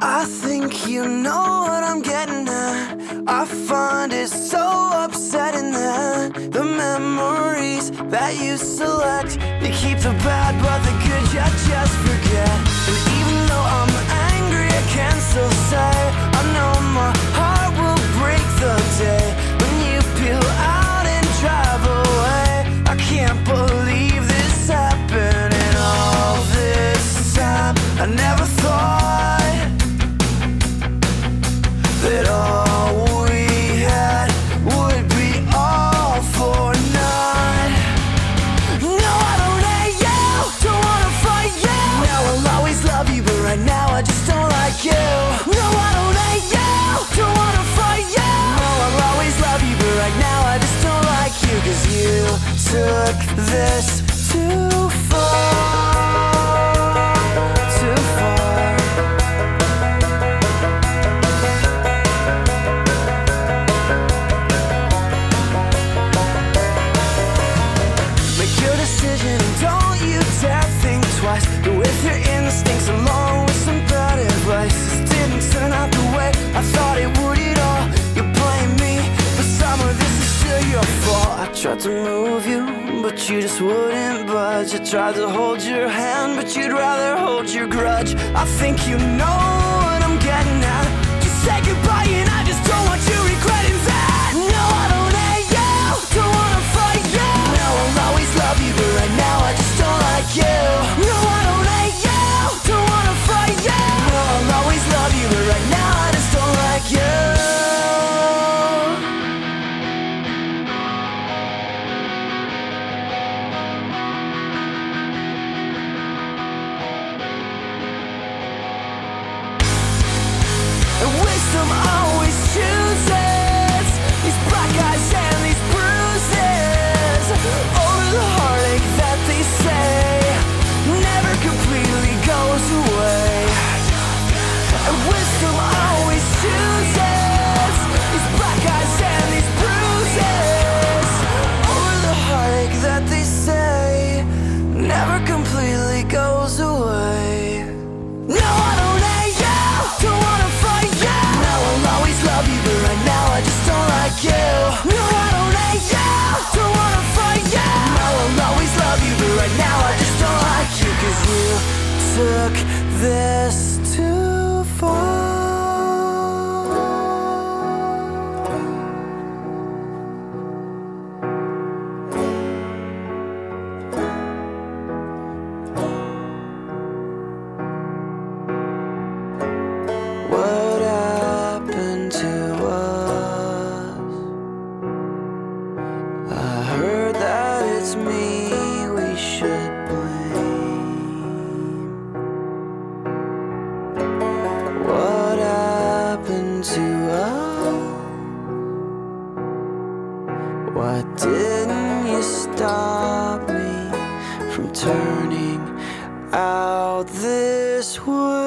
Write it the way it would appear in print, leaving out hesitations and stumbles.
I think you know what I'm getting at. I find it so upsetting that the memories that you select, you keep the bad but the good you just forget. And even though I'm angry, I can still say I know my heart will break the day when you peel out and drive away. I can't believe this happened in all this time. I never thought that all we had would be all for none. No, I don't hate you, don't wanna fight you. Now I'll always love you, but right now I just don't like you. No, I don't hate you, don't wanna fight you. No, I'll always love you, but right now I just don't like you. Cause you took this too far. Tried to move you, but you just wouldn't budge. I tried to hold your hand, but you'd rather hold your grudge. I think you know what I'm getting at. Just say goodbye and I just don't want you regretting that. No, I don't hate you, don't wanna fight you. Now I'll always love you, but right now I just don't like you. No, I don't hate you, don't wanna fight you. No, I'll always love you, but right now I just don't like you. Wisdom always chooses these black eyes and these bruises over the heartache that they say never completely goes away. And wisdom always chooses these black eyes and these bruises over the heartache that they say never completely goes away. No, I don't hate you, don't wanna fight you. Now I'll always love you, but right now I just don't like you. No, I don't hate you, don't wanna fight you. Now I'll always love you, but right now I just don't like you. Cause you took this too far. Stop me from turning out this way.